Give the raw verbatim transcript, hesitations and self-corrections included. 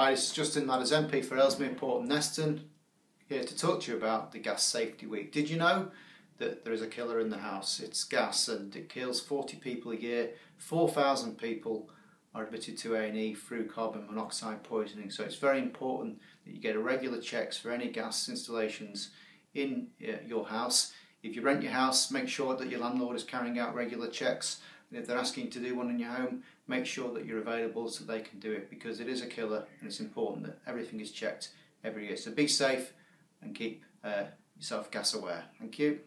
Hi, it's Justin Madders, M P for Ellesmere Port and Neston, here to talk to you about the Gas Safety Week. Did you know that there is a killer in the house? It's gas, and it kills forty people a year. four thousand people are admitted to A and E through carbon monoxide poisoning, so it's very important that you get regular checks for any gas installations in your house. If you rent your house, make sure that your landlord is carrying out regular checks. If they're asking you to do one in your home, make sure that you're available so they can do it, because it is a killer and it's important that everything is checked every year. So be safe and keep uh, yourself gas aware. Thank you.